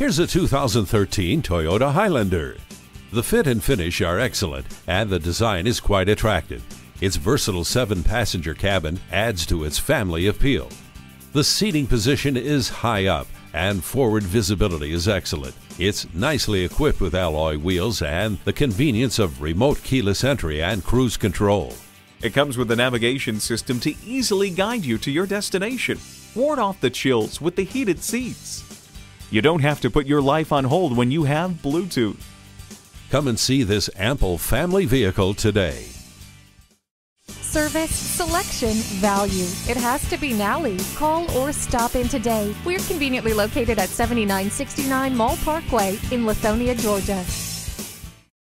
Here's a 2013 Toyota Highlander. The fit and finish are excellent, and the design is quite attractive. Its versatile 7-passenger cabin adds to its family appeal. The seating position is high up, and forward visibility is excellent. It's nicely equipped with alloy wheels and the convenience of remote keyless entry and cruise control. It comes with a navigation system to easily guide you to your destination. Ward off the chills with the heated seats. You don't have to put your life on hold when you have Bluetooth. Come and see this ample family vehicle today. Service, selection, value. It has to be Nalley. Call or stop in today. We're conveniently located at 7969 Mall Parkway in Lithonia, Georgia.